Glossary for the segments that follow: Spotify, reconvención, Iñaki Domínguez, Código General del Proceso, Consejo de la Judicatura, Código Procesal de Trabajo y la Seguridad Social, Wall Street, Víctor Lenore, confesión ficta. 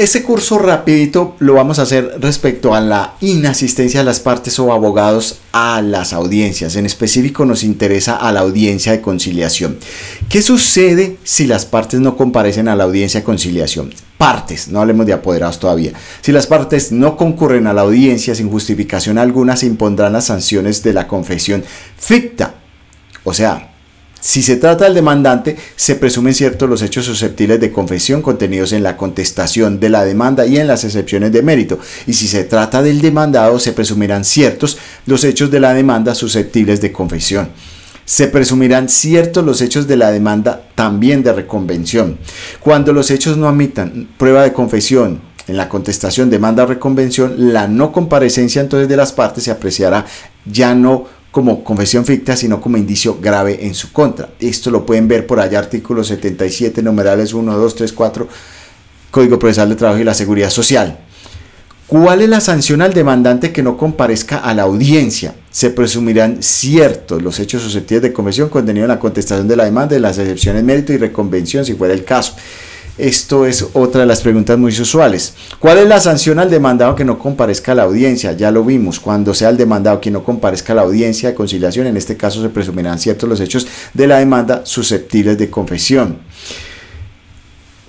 Este curso rapidito lo vamos a hacer respecto a la inasistencia de las partes o abogados a las audiencias. En específico nos interesa a la audiencia de conciliación. ¿Qué sucede si las partes no comparecen a la audiencia de conciliación? Partes, no hablemos de apoderados todavía. Si las partes no concurren a la audiencia sin justificación alguna, se impondrán las sanciones de la confesión ficta. O sea, si se trata del demandante, se presumen ciertos los hechos susceptibles de confesión contenidos en la contestación de la demanda y en las excepciones de mérito. Y si se trata del demandado, se presumirán ciertos los hechos de la demanda susceptibles de confesión. Se presumirán ciertos los hechos de la demanda también de reconvención. Cuando los hechos no admitan prueba de confesión, en la contestación, demanda o reconvención, la no comparecencia entonces de las partes se apreciará ya no como confesión ficta, sino como indicio grave en su contra. Esto lo pueden ver por allá, artículo 77, numerales 1, 2, 3, 4, Código Procesal de Trabajo y la Seguridad Social. ¿Cuál es la sanción al demandante que no comparezca a la audiencia? Se presumirán ciertos los hechos susceptibles de confesión contenidos en la contestación de la demanda, de las excepciones de mérito y reconvención, si fuera el caso. Esto es otra de las preguntas muy usuales. ¿Cuál es la sanción al demandado que no comparezca a la audiencia? Ya lo vimos, cuando sea el demandado quien no comparezca a la audiencia de conciliación, en este caso se presumirán ciertos los hechos de la demanda susceptibles de confesión.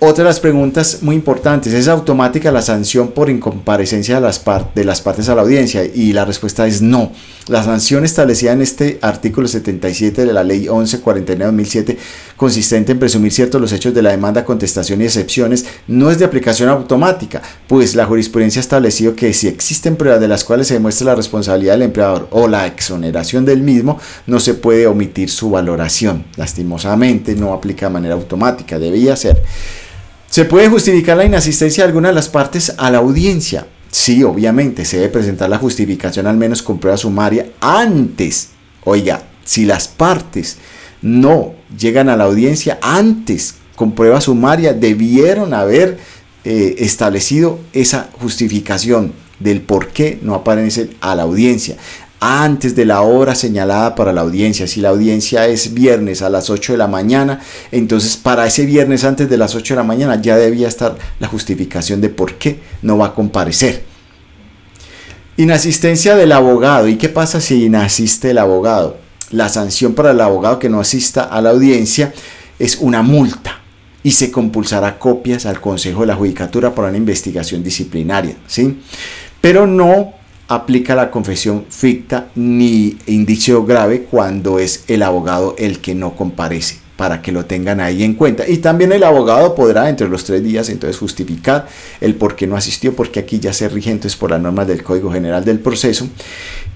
Otra de las preguntas muy importantes, ¿es automática la sanción por incomparecencia de las partes a la audiencia? Y la respuesta es no. La sanción establecida en este artículo 77 de la ley 1149/2007, consistente en presumir ciertos los hechos de la demanda, contestación y excepciones, no es de aplicación automática, pues la jurisprudencia ha establecido que si existen pruebas de las cuales se demuestra la responsabilidad del empleador o la exoneración del mismo, no se puede omitir su valoración. Lastimosamente no aplica de manera automática, debía ser. ¿Se puede justificar la inasistencia de alguna de las partes a la audiencia? Sí, obviamente, se debe presentar la justificación al menos con prueba sumaria antes. Oiga, si las partes no llegan a la audiencia antes, con prueba sumaria, debieron haber establecido esa justificación del por qué no aparecen a la audiencia antes de la hora señalada para la audiencia. Si la audiencia es viernes a las 8 de la mañana, entonces para ese viernes antes de las 8 de la mañana ya debía estar la justificación de por qué no va a comparecer. Inasistencia del abogado. ¿Y qué pasa si inasiste el abogado? La sanción para el abogado que no asista a la audiencia es una multa, y se compulsará copias al Consejo de la Judicatura para una investigación disciplinaria, ¿sí? Pero no aplica la confesión ficta ni indicio grave cuando es el abogado el que no comparece, para que lo tengan ahí en cuenta. Y también el abogado podrá entre los 3 días entonces justificar el por qué no asistió, porque aquí ya se rige entonces por las normas del Código General del Proceso,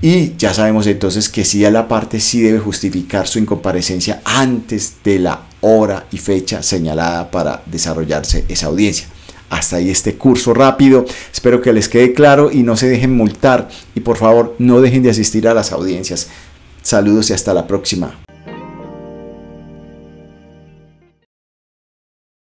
y ya sabemos entonces que si a la parte sí debe justificar su incomparecencia antes de la hora y fecha señalada para desarrollarse esa audiencia. Hasta ahí este curso rápido, espero que les quede claro y no se dejen multar, y por favor no dejen de asistir a las audiencias. Saludos y hasta la próxima.